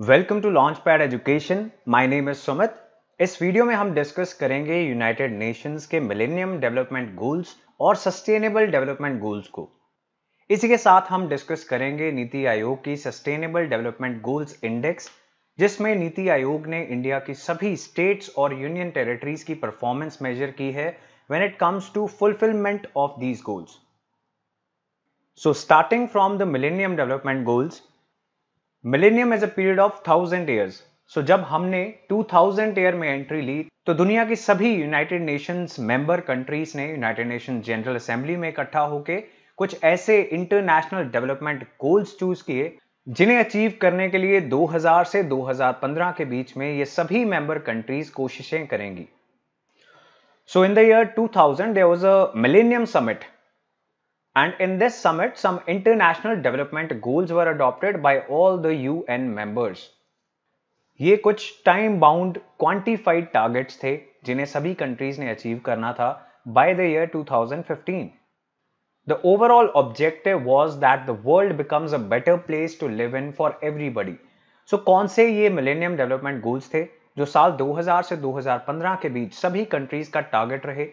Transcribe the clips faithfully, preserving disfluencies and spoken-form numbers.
Welcome to launch pad education, my name is Sumit. इस video में हम डिस्कस करेंगे यूनाइटेड नेशंस के मिलेनियम डेवलपमेंट गोल्स और सस्टेनेबल डेवलपमेंट गोल्स को। इसी के साथ हम डिस्कस करेंगे नीति आयोग की सस्टेनेबल डेवलपमेंट गोल्स इंडेक्स, जिसमें नीति आयोग ने इंडिया की सभी स्टेट्स और यूनियन टेरिटरीज की परफॉर्मेंस मेजर की है when it comes to fulfilment of these goals. So starting from the millennium development goals, millennium is a period of thousand years. So जब हमने टू थाउजेंड ईयर में entry ली तो दुनिया की सभी यूनाइटेड नेशंस मेंबर कंट्रीज ने United Nations general assembly में इकट्ठा होकर कुछ ऐसे इंटरनेशनल डेवलपमेंट गोल्स चूज किए जिन्हें अचीव करने के लिए दो हज़ार से दो हज़ार पंद्रह के बीच में ये सभी मेंबर कंट्रीज कोशिशें करेंगी। So in the year two thousand there was a millennium summit, and in this summit some international development goals were adopted by all the U N members. ये कुछ time bound quantified targets थे जिन्हें सभी countries ने achieve करना था by the year twenty fifteen. The overall objective was that the world becomes a better place to live in for everybody. So कौन से ये millennium development goals थे जो साल दो हज़ार से दो हज़ार पंद्रह के बीच सभी countries का target रहे,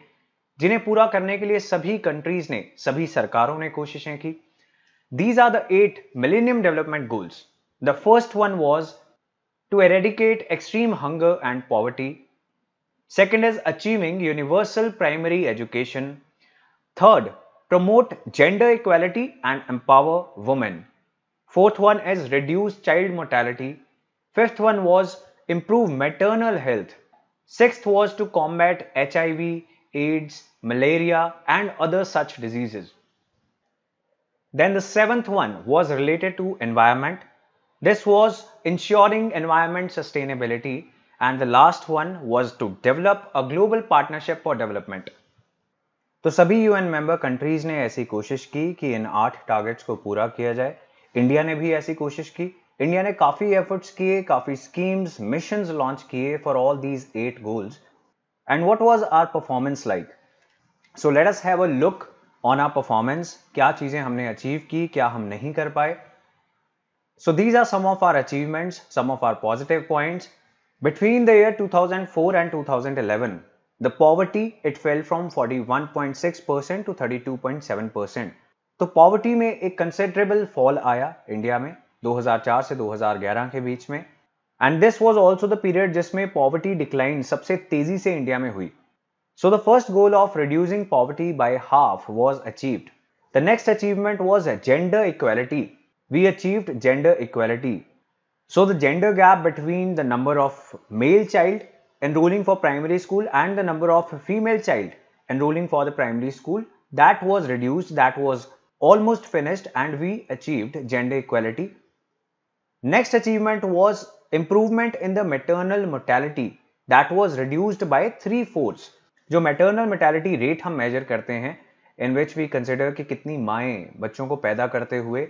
जिन्हें पूरा करने के लिए सभी कंट्रीज ने, सभी सरकारों ने कोशिशें की। These are the eight millennium development goals. The first one was to eradicate extreme hunger and poverty. Second is achieving universal primary education. Third, promote gender equality and empower women. Fourth one is reduce child mortality. Fifth one was improve maternal health. Sixth was to combat H I V, AIDS, malaria and other such diseases. Then the seventh one was related to environment. This was ensuring environment sustainability, and the last one was to develop a global partnership for development. तो सभी U N member countries ने ऐसी कोशिश की कि इन आठ targets को पूरा किया जाए। India ने भी ऐसी कोशिश की। India ने काफी efforts किए, काफी schemes, missions launch किए for all these eight goals. And what was our performance like? So let us have a look on our performance. क्या चीजें हमने achieve की, क्या हम नहीं कर पाए? So these are some of our achievements, some of our positive points. Between the year two thousand four and two thousand eleven, the poverty it fell from forty-one point six percent to thirty-two point seven percent. तो poverty में एक considerable fall आया India में दो हज़ार चार से दो हज़ार ग्यारह के बीच में। And this was also the period जिसमें poverty decline सबसे तेजी से इंडिया में हुई। So the first goal of reducing poverty by half was achieved. The next achievement was gender equality. We achieved gender equality. So the gender gap between the number of male child enrolling for primary school and the number of female child enrolling for the primary school, that was reduced, that was almost finished, and we achieved gender equality. Next achievement was improvement in the maternal mortality, that was reduced by three-fourths. जो maternal mortality rate हम measure करते हैं, in which we consider कि कितनी माएँ बच्चों को पैदा करते हुए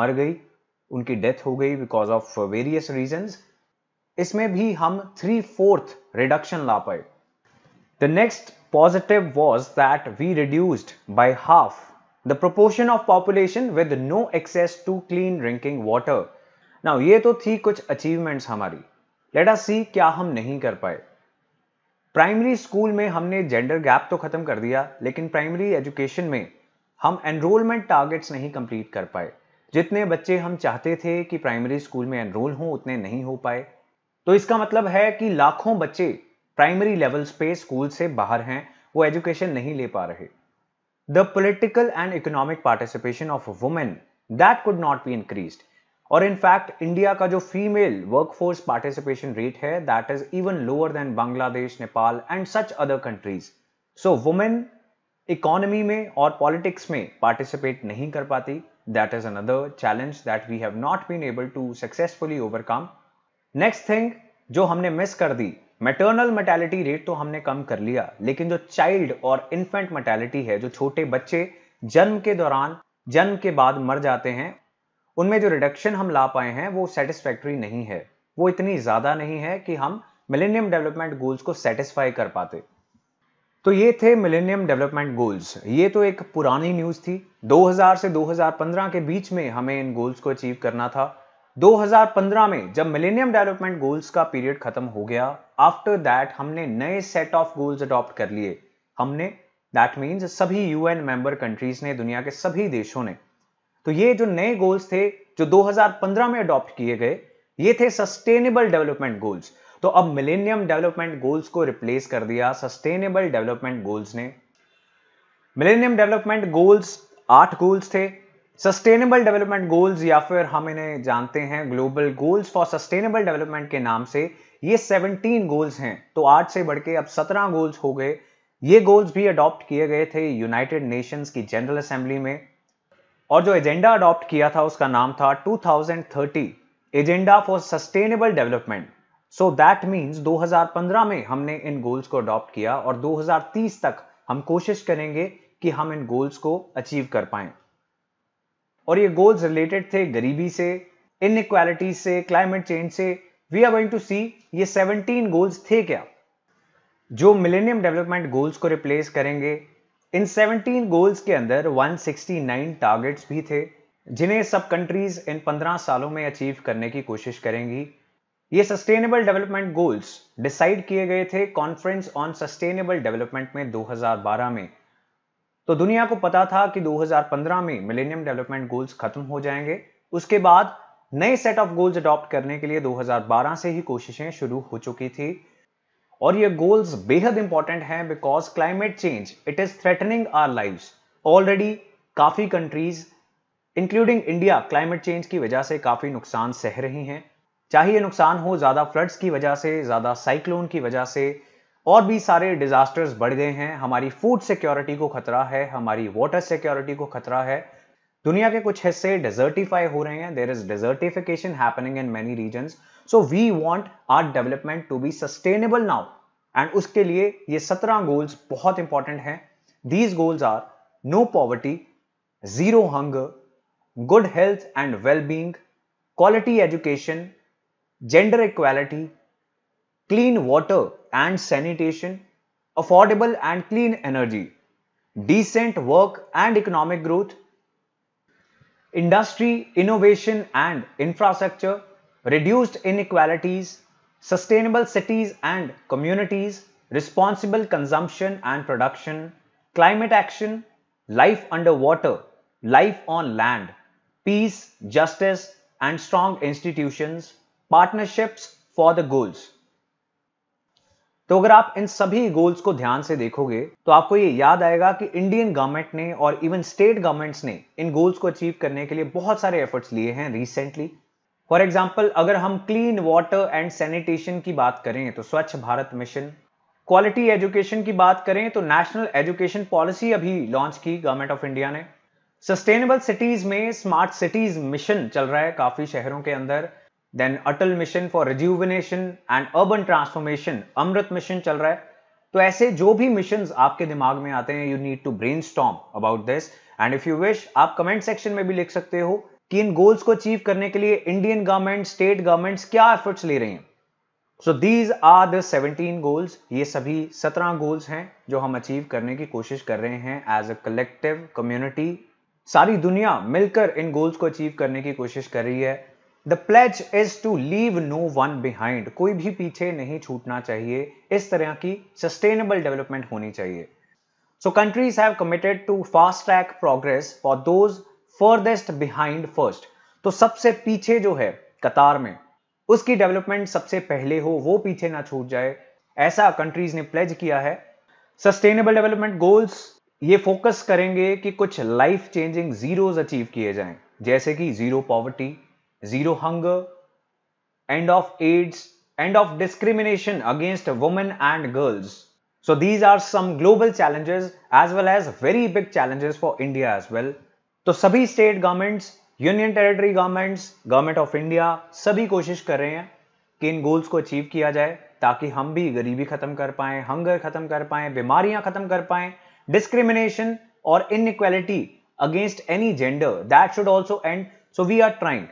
मर गई, उनकी death हो गई because of various reasons, इसमें भी हम three-fourth reduction ला पाए। The next positive was that we reduced by half the proportion of population with no access to clean drinking water. Now, ये तो थी कुछ अचीवमेंट्स हमारी। लेट अस सी क्या हम नहीं कर पाए। प्राइमरी स्कूल में हमने जेंडर गैप तो खत्म कर दिया, लेकिन प्राइमरी एजुकेशन में हम एनरोलमेंट टारगेट्स नहीं कंप्लीट कर पाए। जितने बच्चे हम चाहते थे कि प्राइमरी स्कूल में एनरोल हों उतने नहीं हो पाए। तो इसका मतलब है कि लाखों बच्चे प्राइमरी लेवल्स पे स्कूल से बाहर हैं, वो एजुकेशन नहीं ले पा रहे। The political and economic participation of women that could not be increased, और इनफैक्ट इंडिया का जो फीमेल वर्कफोर्स पार्टिसिपेशन रेट है that is even lower than Bangladesh, Nepal and such other countries. So women economy में और पॉलिटिक्स में participate नहीं कर पाती, that is another challenge that we have not been able to successfully overcome. Next thing जो हमने miss कर दी, मैटरनल मॉर्टेलिटी रेट तो हमने कम कर लिया, लेकिन जो चाइल्ड और इन्फेंट मॉर्टेलिटी है, जो छोटे बच्चे जन्म के दौरान, जन्म के बाद मर जाते हैं, उनमें जो रिडक्शन हम ला पाए हैं वो सेटिस्फैक्ट्री नहीं है, वो इतनी ज्यादा नहीं है कि हम मिलेनियम डेवलपमेंट गोल्स को सेटिस्फाई कर पाते। तो ये थे मिलेनियम डेवलपमेंट गोल्स। ये तो एक पुरानी न्यूज थी। दो हज़ार से दो हज़ार पंद्रह के बीच में हमें इन गोल्स को अचीव करना था। दो हज़ार पंद्रह में जब मिलेनियम डेवलपमेंट गोल्स का पीरियड खत्म हो गया, आफ्टर दैट हमने नए सेट ऑफ गोल्स अडॉप्ट कर लिए। हमने दैट मीन्स सभी यूएन मेंबर कंट्रीज ने, दुनिया के सभी देशों ने। तो ये जो नए गोल्स थे जो दो हज़ार पंद्रह में अडॉप्ट किए गए, ये थे सस्टेनेबल डेवलपमेंट गोल्स। तो अब मिलेनियम डेवलपमेंट गोल्स को रिप्लेस कर दिया सस्टेनेबल डेवलपमेंट गोल्स ने। मिलेनियम डेवलपमेंट गोल्स आठ गोल्स थे। सस्टेनेबल डेवलपमेंट गोल्स, या फिर हम इन्हें जानते हैं global goals for sustainable development के नाम से, ये सत्रह गोल्स हैं। तो आठ से बढ़ के अब सत्रह गोल्स हो गए। ये गोल्स भी अडॉप्ट किए गए थे यूनाइटेड नेशंस की जनरल असेंबली में, और जो एजेंडा अडॉप्ट किया था उसका नाम था two thousand thirty agenda for sustainable development. So that means दो हज़ार पंद्रह में हमने इन गोल्स को अडॉप्ट किया, और दो हज़ार तीस तक हम कोशिश करेंगे कि हम इन गोल्स को अचीव कर पाएं। और ये गोल्स रिलेटेड थे गरीबी से, इनइक्वालिटी से, क्लाइमेट चेंज से। We are going to see ये सत्रह गोल्स थे क्या जो मिलेनियम डेवलपमेंट गोल्स को रिप्लेस करेंगे। इन सत्रह गोल्स के अंदर एक सौ उनहत्तर टारगेट्स भी थे जिन्हें सब कंट्रीज इन पंद्रह सालों में अचीव करने की कोशिश करेंगी। ये सस्टेनेबल डेवलपमेंट गोल्स डिसाइड किए गए थे कॉन्फ्रेंस ऑन सस्टेनेबल डेवलपमेंट में दो हज़ार बारह में। तो दुनिया को पता था कि दो हज़ार पंद्रह में मिलेनियम डेवलपमेंट गोल्स खत्म हो जाएंगे। उसके बाद नए सेट ऑफ गोल्स अडॉप्ट करने के लिए दो हज़ार बारह से ही कोशिशें शुरू हो चुकी थी। और ये गोल्स बेहद इंपॉर्टेंट हैं because climate change, it is threatening our lives. Already काफी countries including India climate change की वजह से काफी नुकसान सह रही हैं। चाहे ये नुकसान हो ज्यादा फ्लड्स की वजह से, ज्यादा साइक्लोन की वजह से, और भी सारे डिजास्टर्स बढ़ गए हैं। हमारी फूड सिक्योरिटी को खतरा है, हमारी वाटर सिक्योरिटी को खतरा है। दुनिया के कुछ हिस्से डेजर्टिफाई हो रहे हैं। There is desertification happening in many regions. So we want our development to be sustainable now, and उसके लिए ये सत्रह गोल्स बहुत इंपॉर्टेंट हैं। These goals are no poverty, zero hunger, good health and wellbeing, quality education, gender equality, clean water and sanitation, affordable and clean energy, decent work and economic growth, industry, innovation and infrastructure, reduced inequalities, sustainable cities and communities, responsible consumption and production, climate action, life underwater, life on land, peace, justice and strong institutions, partnerships for the goals. तो अगर आप इन सभी goals को ध्यान से देखोगे तो आपको ये याद आएगा कि इंडियन गवर्नमेंट ने और इवन स्टेट गवर्नमेंट्स ने इन गोल्स को अचीव करने के लिए बहुत सारे एफर्ट्स लिए हैं रिसेंटली। फॉर एग्जांपल, अगर हम क्लीन वाटर एंड सैनिटेशन की बात करें तो स्वच्छ भारत मिशन, क्वालिटी एजुकेशन की बात करें तो नेशनल एजुकेशन पॉलिसी अभी लॉन्च की गवर्नमेंट ऑफ इंडिया ने। सस्टेनेबल सिटीज में स्मार्ट सिटीज मिशन चल रहा है काफी शहरों के अंदर। Then Atal mission for rejuvenation and urban transformation, Amrit mission चल रहा है। तो ऐसे जो भी मिशंस आपके दिमाग में आते हैं, you need to brainstorm about this, and if you wish आप कमेंट सेक्शन में भी लिख सकते हो कि इन गोल्स को अचीव करने के लिए इंडियन गवर्नमेंट, स्टेट गवर्नमेंट्स क्या एफर्ट्स ले रही हैं। सो दीज आर द सत्रह गोल्स। ये सभी सत्रह गोल्स हैं जो हम अचीव करने की कोशिश कर रहे हैं एज अ कलेक्टिव कम्युनिटी। सारी दुनिया मिलकर इन गोल्स को अचीव करने की कोशिश कर रही है। The pledge is to leave no one behind. कोई भी पीछे नहीं छूटना चाहिए। इस तरह की sustainable development होनी चाहिए। So countries have committed to fast track progress for those furthest behind first. तो सबसे पीछे जो है कतार में, उसकी डेवलपमेंट सबसे पहले हो, वो पीछे ना छूट जाए, ऐसा कंट्रीज ने प्लेज किया है। सस्टेनेबल डेवलपमेंट गोल्स ये फोकस करेंगे कि कुछ लाइफ चेंजिंग जीरोज अचीव किए जाएं, जैसे कि zero poverty, zero hunger, end of AIDS, end of discrimination against women and girls. So these are some global challenges as well as very big challenges for India as well. तो सभी state governments, union territory governments, government of India, सभी कोशिश कर रहे हैं कि इन goals को achieve किया जाए ताकि हम भी गरीबी खत्म कर पाएं, हंगर खत्म कर पाएं, बीमारियां खत्म कर पाएं, डिस्क्रिमिनेशन और inequality against any gender that should also end. So we are trying,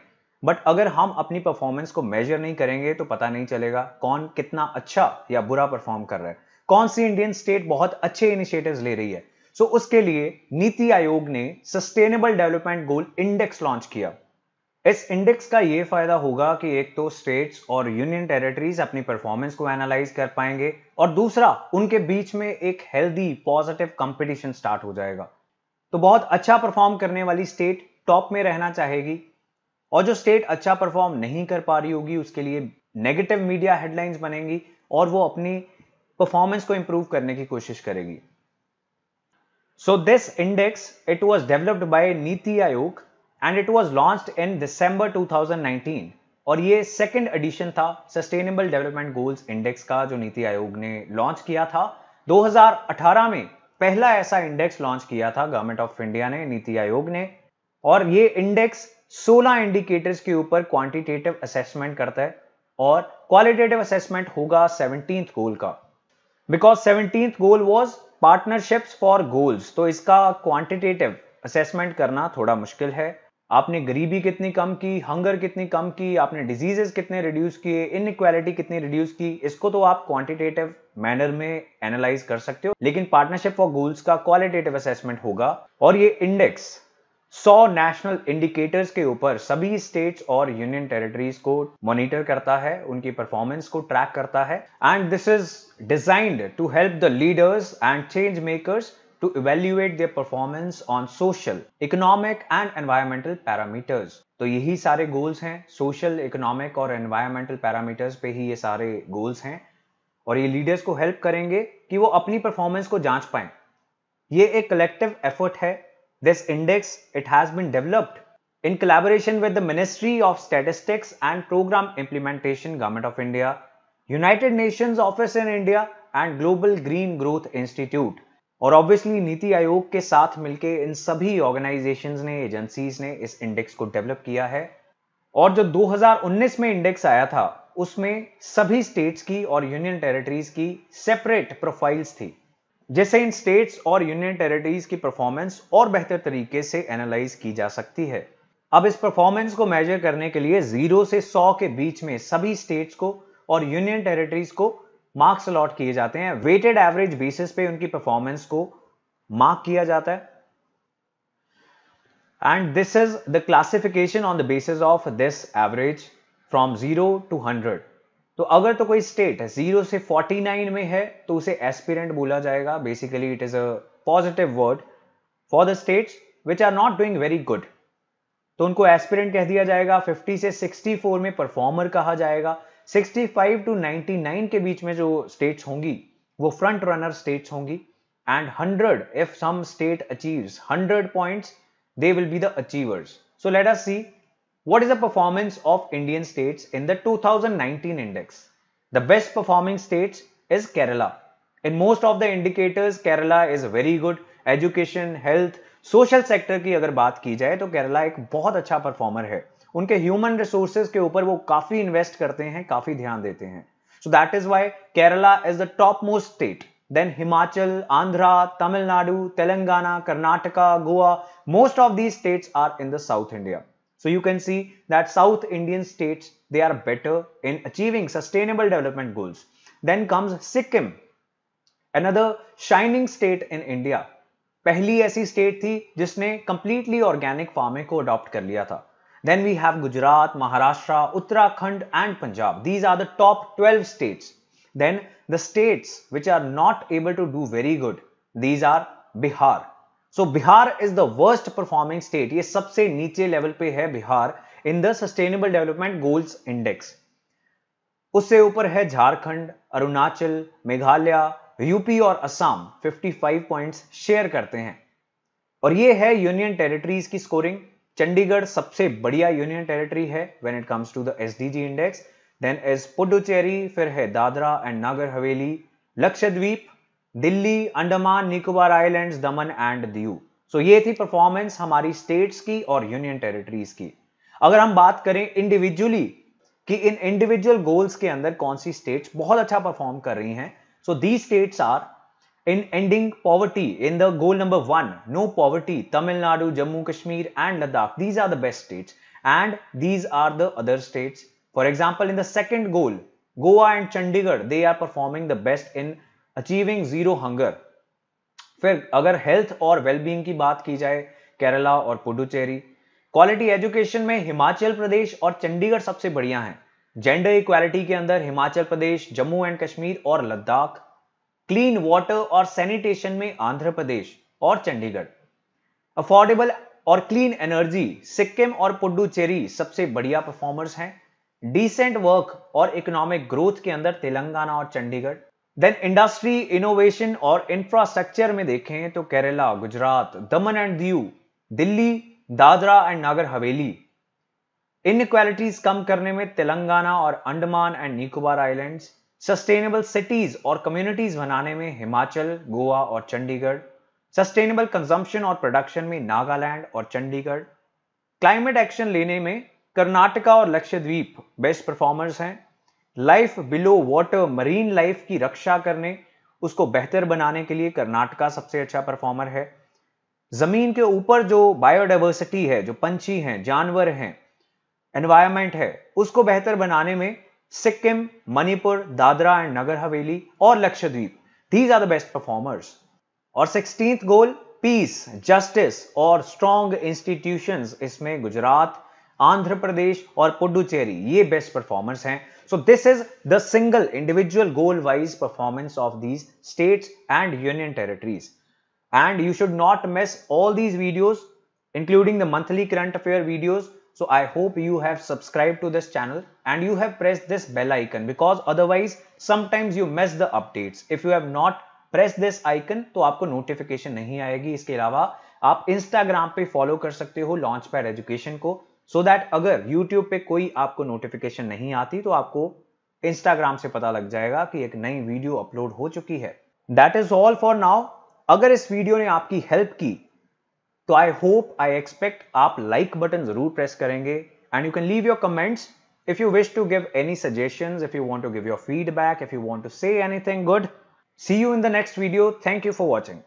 but अगर हम अपनी परफॉर्मेंस को मेजर नहीं करेंगे तो पता नहीं चलेगा कौन कितना अच्छा या बुरा परफॉर्म कर रहा है, कौन सी इंडियन स्टेट बहुत अच्छे इनिशिएटिव्स ले रही है। सो so उसके लिए नीति आयोग ने sustainable development goal index launch किया। इस इंडेक्स का ये फायदा होगा कि एक तो स्टेट्स और यूनियन टेरिटरीज अपनी परफॉर्मेंस को एनालाइज कर पाएंगे और दूसरा उनके बीच में एक हेल्दी पॉजिटिव कंपटीशन स्टार्ट हो जाएगा। तो बहुत अच्छा परफॉर्म करने वाली स्टेट टॉप में रहना चाहेगी और जो स्टेट अच्छा परफॉर्म नहीं कर पा रही होगी उसके लिए नेगेटिव मीडिया हेडलाइंस बनेंगी और वो अपनी परफॉर्मेंस को इंप्रूव करने की कोशिश करेगी। So this index it was developed by NITI Aayog and it was launched in December twenty nineteen और ये सेकेंड एडिशन था सस्टेनेबल डेवलपमेंट गोल्स इंडेक्स का जो नीति आयोग ने लॉन्च किया था। दो हज़ार अठारह में पहला ऐसा इंडेक्स लॉन्च किया था गवर्नमेंट ऑफ इंडिया ने, नीति आयोग ने, और ये इंडेक्स सोलह इंडिकेटर्स के ऊपर क्वांटिटेटिव असेसमेंट करता है और क्वालिटेटिव असेसमेंट होगा सेवनटीन्थ गोल का। Because seventeenth goal was partnerships for goals, तो इसका क्वांटिटेटिव असेसमेंट करना थोड़ा मुश्किल है। आपने गरीबी कितनी कम की, हंगर कितनी कम की, आपने डिजीजेस कितने रिड्यूस किए, इनइक्वालिटी कितनी रिड्यूस की, इसको तो आप क्वांटिटेटिव मैनर में एनालाइज कर सकते हो, लेकिन पार्टनरशिप फॉर गोल्स का क्वालिटेटिव असेसमेंट होगा। और ये इंडेक्स सौ नेशनल इंडिकेटर्स के ऊपर सभी स्टेट्स और यूनियन टेरिटरीज को मॉनिटर करता है, उनकी परफॉर्मेंस को ट्रैक करता है। And this is designed to help the leaders and change makers to evaluate their performance on social, economic and environmental parameters। तो यही सारे goals हैं, social, economic और environmental parameters पे ही ये सारे goals हैं और ये leaders को help करेंगे कि वो अपनी performance को जांच पाएं। ये एक collective effort है। This index it has been developed in collaboration with the Ministry of Statistics and Program Implementation, Government of India, United Nations Office in India and Global Green Growth Institute। और obviously NITI Aayog के साथ मिलके इन सभी organisations ने, agencies ने इस index को develop किया है। और जो दो हज़ार उन्नीस में इंडेक्स आया था उसमें सभी स्टेट्स की और यूनियन टेरिटरीज की सेपरेट प्रोफाइल्स थी, जिससे इन स्टेट्स और यूनियन टेरिटरीज की परफॉर्मेंस और बेहतर तरीके से एनालाइज की जा सकती है। अब इस परफॉर्मेंस को मेजर करने के लिए जीरो से सौ के बीच में सभी स्टेट्स को और यूनियन टेरिटरीज को मार्क्स अलॉट किए जाते हैं। वेटेड एवरेज बेसिस पे उनकी परफॉर्मेंस को मार्क किया जाता है। And this is the classification on the basis of this average from zero to hundred. तो अगर तो कोई स्टेट जीरो से उनचास में है तो उसे एस्पिरेंट बोला जाएगा। Basically it is a positive word for the states which are not doing very good, तो उनको एस्पिरेंट कह दिया जाएगा। पचास से चौंसठ में परफॉर्मर कहा जाएगा। पैंसठ टू निन्यानवे के बीच में जो स्टेट्स होंगी वो फ्रंट रनर स्टेट्स होंगी। And hundred if some state achieves hundred points they will be the achievers. So let us see what is the performance of Indian states in the two thousand nineteen index. The best performing states is Kerala. In most of the indicators Kerala is very good. Education, health, social sector की अगर बात की जाए तो केरला एक बहुत अच्छा performer है। उनके ह्यूमन रिसोर्सेज के ऊपर वो काफी इन्वेस्ट करते हैं, काफी ध्यान देते हैं। So that is why Kerala is the top most state. Then Himachal, Andhra, Tamil Nadu, Telangana, Karnataka, Goa, most of these states are in the south India. So you can see that south Indian states they are better in achieving sustainable development goals. Then comes Sikkim, another shining state in India. पहली ऐसी state थी जिसने completely organic farming को adopt कर लिया था। Then we have Gujarat, Maharashtra, Uttarakhand and Punjab. These are the top twelve states. Then the states which are not able to do very good, these are Bihar. So Bihar is the worst performing state. ये सबसे नीचे level पे है Bihar in the Sustainable Development Goals Index. उससे ऊपर है Jharkhand, Arunachal, Meghalaya, UP और असम। पचपन पॉइंट्स शेयर करते हैं। और ये है यूनियन टेरिटरीज की स्कोरिंग। चंडीगढ़ सबसे बढ़िया यूनियन टेरिटरी है when it comes to the SDG index. Then is Puducherry, फिर है Dadra and Nagar Haveli, Lakshadweep, Delhi, Andaman Nicobar islands, Daman and Diu. So ये थी परफॉर्मेंस हमारी स्टेट्स की और यूनियन टेरिटरीज की। अगर हम बात करें इंडिविजुअली कि इन इंडिविजुअल गोल्स के अंदर कौन सी स्टेट्स बहुत अच्छा परफॉर्म कर रही हैं, so these states are in ending poverty in the goal number one, no poverty, Tamil Nadu, Jammu, Kashmir and Ladakh. These are the best states and these are the other states. For example, in the second goal, Goa and Chandigarh, they are performing the best in achieving zero hunger. फिर अगर health और well-being की बात की जाए, Kerala और Puducherry, quality education में हिमाचल प्रदेश और चंडीगढ़ सबसे बढ़िया हैं। जेंडर इक्वालिटी के अंदर हिमाचल प्रदेश, जम्मू एंड कश्मीर और लद्दाख, क्लीन वाटर और सैनिटेशन में आंध्र प्रदेश और चंडीगढ़, अफोर्डेबल और क्लीन एनर्जी सिक्किम और पुडुचेरी सबसे बढ़िया परफॉर्मर्स हैं। डिसेंट वर्क और इकोनॉमिक ग्रोथ के अंदर तेलंगाना और चंडीगढ़। देन इंडस्ट्री, इनोवेशन और इंफ्रास्ट्रक्चर में देखें तो Kerala, Gujarat, Daman and Diu, Delhi, Dadra and Nagar Haveli. Inequalities कम करने में तेलंगाना और Andaman and Nicobar islands. Sustainable cities और कम्युनिटीज बनाने में हिमाचल, गोवा और चंडीगढ़। सस्टेनेबल कंजम्पशन और प्रोडक्शन में नागालैंड और चंडीगढ़। क्लाइमेट एक्शन लेने में कर्नाटका और लक्षद्वीप बेस्ट परफॉर्मर्स हैं। Life below water, marine life की रक्षा करने, उसको बेहतर बनाने के लिए कर्नाटका सबसे अच्छा परफॉर्मर है। जमीन के ऊपर जो बायोडाइवर्सिटी है, जो पंछी हैं, जानवर हैं, एनवायरमेंट है, उसको बेहतर बनाने में सिक्किम, मणिपुर, दादरा एंड नगर हवेली और Lakshadweep, these are the best performers. और सिक्सटीन्थ गोल पीस, जस्टिस और स्ट्रॉन्ग इंस्टीट्यूशंस, इसमें गुजरात, आंध्र प्रदेश और पुडुचेरी ये बेस्ट परफॉर्मर्स हैं। So this is the single individual goal wise performance of these states and union territories. And you should not miss all these videos including the monthly current affair videos. So I hope you have subscribed to this channel and you have pressed this bell icon, because otherwise sometimes you miss the updates. If you have not pressed this icon तो आपको notification नहीं आएगी। इसके अलावा आप Instagram पे follow कर सकते हो लॉन्च पैड एजुकेशन को, so that अगर YouTube पे कोई आपको notification नहीं आती तो आपको Instagram से पता लग जाएगा कि एक नई video upload हो चुकी है। That is all for now। अगर इस video ने आपकी help की तो आई होप, आई एक्सपेक्ट आप लाइक बटन जरूर प्रेस करेंगे। And you can leave your comments if you wish to give any suggestions, if you want to give your feedback, if you want to say anything good, see you in the next video. Thank you for watching.